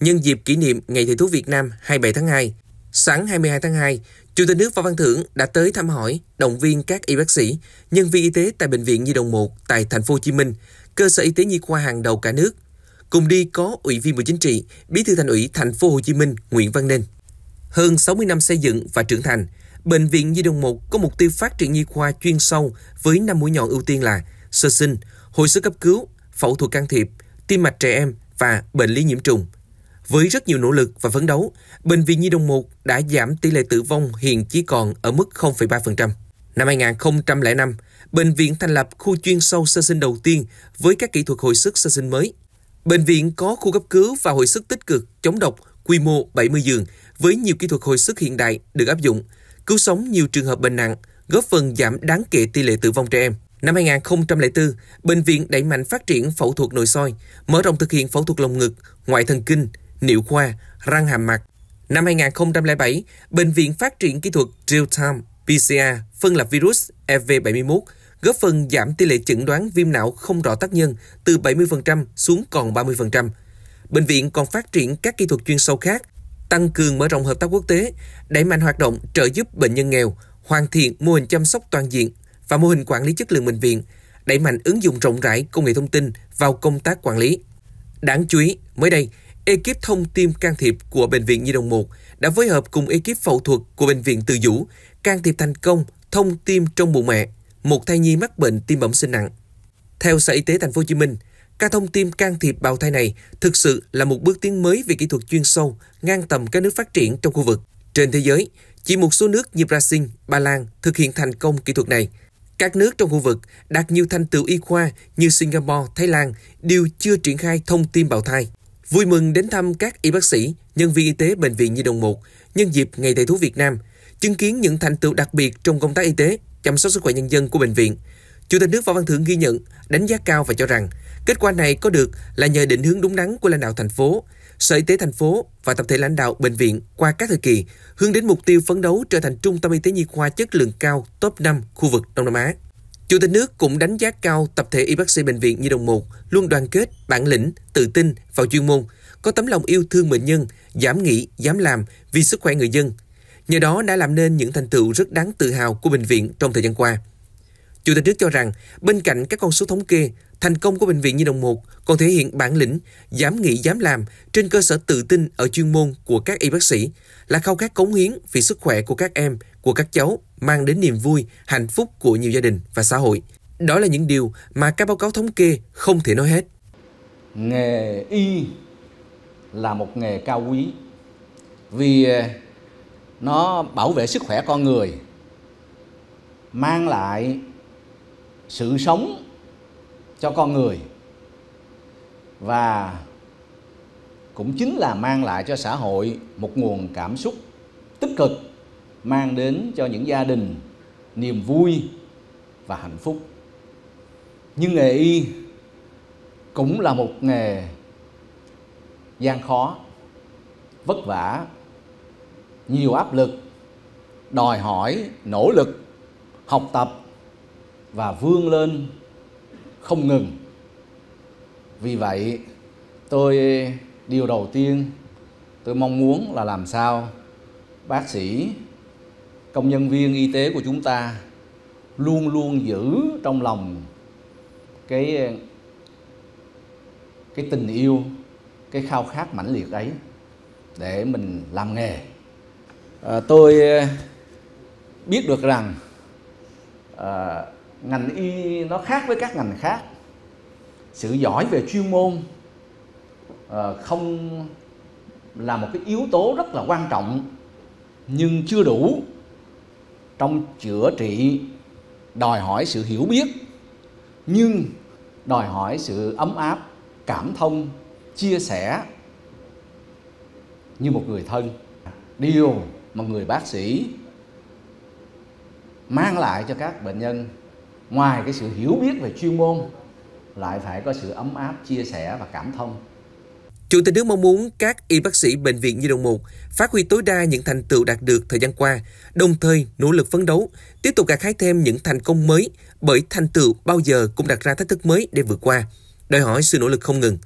Nhân dịp kỷ niệm Ngày Thầy thuốc Việt Nam 27 tháng 2, sáng 22 tháng 2, Chủ tịch nước Võ Văn Thưởng đã tới thăm hỏi, động viên các y bác sĩ, nhân viên y tế tại Bệnh viện Nhi đồng 1 tại Thành phố Hồ Chí Minh, cơ sở y tế nhi khoa hàng đầu cả nước. Cùng đi có Ủy viên Bộ Chính trị, Bí thư Thành ủy Thành phố Hồ Chí Minh Nguyễn Văn Nên. Hơn 60 năm xây dựng và trưởng thành, Bệnh viện Nhi đồng 1 có mục tiêu phát triển nhi khoa chuyên sâu với 5 mũi nhọn ưu tiên là sơ sinh, hồi sức cấp cứu, phẫu thuật can thiệp, tim mạch trẻ em và bệnh lý nhiễm trùng. Với rất nhiều nỗ lực và phấn đấu, Bệnh viện Nhi đồng 1 đã giảm tỷ lệ tử vong hiện chỉ còn ở mức 0,3%. Năm 2005, Bệnh viện thành lập khu chuyên sâu sơ sinh đầu tiên với các kỹ thuật hồi sức sơ sinh mới. Bệnh viện có khu cấp cứu và hồi sức tích cực, chống độc, quy mô 70 giường với nhiều kỹ thuật hồi sức hiện đại được áp dụng, cứu sống nhiều trường hợp bệnh nặng, góp phần giảm đáng kể tỷ lệ tử vong trẻ em. Năm 2004, Bệnh viện đẩy mạnh phát triển phẫu thuật nội soi, mở rộng thực hiện phẫu thuật lồng ngực, ngoại thần kinh, niệu khoa, răng hàm mặt. Năm 2007, Bệnh viện phát triển kỹ thuật real time PCR, phân lập virus EV 71, góp phần giảm tỷ lệ chẩn đoán viêm não không rõ tác nhân từ 70% xuống còn 30%. Bệnh viện còn phát triển các kỹ thuật chuyên sâu khác, tăng cường mở rộng hợp tác quốc tế, đẩy mạnh hoạt động trợ giúp bệnh nhân nghèo, hoàn thiện mô hình chăm sóc toàn diện và mô hình quản lý chất lượng bệnh viện, đẩy mạnh ứng dụng rộng rãi công nghệ thông tin vào công tác quản lý. Đáng chú ý, mới đây, ekip thông tin can thiệp của Bệnh viện Nhi đồng 1 đã phối hợp cùng ekip phẫu thuật của Bệnh viện Từ Dũ can thiệp thành công thông tim trong bụng mẹ, một thai nhi mắc bệnh tim bẩm sinh nặng. Theo Sở Y tế Thành phố Hồ Chí Minh, ca thông tim can thiệp bào thai này thực sự là một bước tiến mới về kỹ thuật chuyên sâu, ngang tầm các nước phát triển trong khu vực. Trên thế giới, chỉ một số nước như Brazil, Ba Lan thực hiện thành công kỹ thuật này. Các nước trong khu vực đạt nhiều thành tựu y khoa như Singapore, Thái Lan đều chưa triển khai thông tim bào thai. Vui mừng đến thăm các y bác sĩ, nhân viên y tế Bệnh viện Nhi đồng 1 nhân dịp Ngày Thầy thuốc Việt Nam, chứng kiến những thành tựu đặc biệt trong công tác y tế, chăm sóc sức khỏe nhân dân của bệnh viện. Chủ tịch nước Võ Văn Thưởng ghi nhận, đánh giá cao và cho rằng kết quả này có được là nhờ định hướng đúng đắn của lãnh đạo thành phố, Sở Y tế thành phố và tập thể lãnh đạo bệnh viện qua các thời kỳ, hướng đến mục tiêu phấn đấu trở thành trung tâm y tế nhi khoa chất lượng cao top 5 khu vực Đông Nam Á. Chủ tịch nước cũng đánh giá cao tập thể y bác sĩ Bệnh viện Nhi đồng 1 luôn đoàn kết, bản lĩnh, tự tin vào chuyên môn, có tấm lòng yêu thương bệnh nhân, dám nghĩ, dám làm vì sức khỏe người dân. Nhờ đó đã làm nên những thành tựu rất đáng tự hào của bệnh viện trong thời gian qua. Chủ tịch nước cho rằng, bên cạnh các con số thống kê, thành công của Bệnh viện Nhi đồng 1 còn thể hiện bản lĩnh, dám nghĩ, dám làm trên cơ sở tự tin ở chuyên môn của các y bác sĩ, là khao khát cống hiến vì sức khỏe của các em, của các cháu, mang đến niềm vui, hạnh phúc của nhiều gia đình và xã hội. Đó là những điều mà các báo cáo thống kê không thể nói hết. Nghề y là một nghề cao quý vì nó bảo vệ sức khỏe con người, mang lại sự sống cho con người và cũng chính là mang lại cho xã hội một nguồn cảm xúc tích cực, mang đến cho những gia đình niềm vui và hạnh phúc. Nhưng nghề y cũng là một nghề gian khó, vất vả, nhiều áp lực, đòi hỏi nỗ lực, học tập và vươn lên không ngừng. Vì vậy, điều đầu tiên tôi mong muốn là làm sao bác sĩ, công nhân viên y tế của chúng ta luôn luôn giữ trong lòng cái tình yêu, cái khao khát mãnh liệt ấy để mình làm nghề. Tôi biết được rằng ngành y nó khác với các ngành khác. Sự giỏi về chuyên môn không là một cái yếu tố rất là quan trọng, nhưng chưa đủ. Trong chữa trị đòi hỏi sự hiểu biết, nhưng đòi hỏi sự ấm áp, cảm thông, chia sẻ như một người thân. Điều mà người bác sĩ mang lại cho các bệnh nhân, ngoài cái sự hiểu biết về chuyên môn, lại phải có sự ấm áp, chia sẻ và cảm thông. Chủ tịch nước mong muốn các y bác sĩ Bệnh viện Nhi đồng 1 phát huy tối đa những thành tựu đạt được thời gian qua, đồng thời nỗ lực phấn đấu, tiếp tục gặt hái thêm những thành công mới, bởi thành tựu bao giờ cũng đặt ra thách thức mới để vượt qua, đòi hỏi sự nỗ lực không ngừng.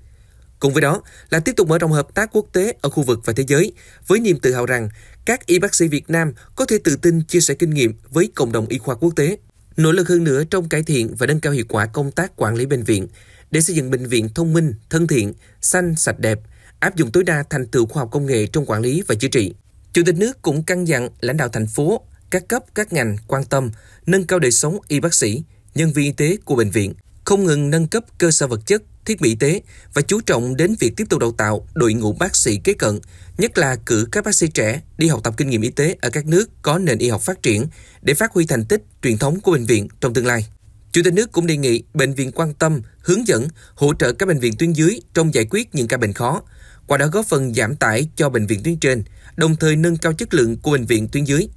Cùng với đó là tiếp tục mở rộng hợp tác quốc tế ở khu vực và thế giới, với niềm tự hào rằng các y bác sĩ Việt Nam có thể tự tin chia sẻ kinh nghiệm với cộng đồng y khoa quốc tế. Nỗ lực hơn nữa trong cải thiện và nâng cao hiệu quả công tác quản lý bệnh viện để xây dựng bệnh viện thông minh, thân thiện, xanh, sạch đẹp, áp dụng tối đa thành tựu khoa học công nghệ trong quản lý và chữa trị. Chủ tịch nước cũng căn dặn lãnh đạo thành phố, các cấp, các ngành quan tâm, nâng cao đời sống y bác sĩ, nhân viên y tế của bệnh viện, không ngừng nâng cấp cơ sở vật chất, thiết bị y tế và chú trọng đến việc tiếp tục đào tạo đội ngũ bác sĩ kế cận, nhất là cử các bác sĩ trẻ đi học tập kinh nghiệm y tế ở các nước có nền y học phát triển để phát huy thành tích truyền thống của bệnh viện trong tương lai. Chủ tịch nước cũng đề nghị bệnh viện quan tâm, hướng dẫn, hỗ trợ các bệnh viện tuyến dưới trong giải quyết những ca bệnh khó, qua đó góp phần giảm tải cho bệnh viện tuyến trên, đồng thời nâng cao chất lượng của bệnh viện tuyến dưới.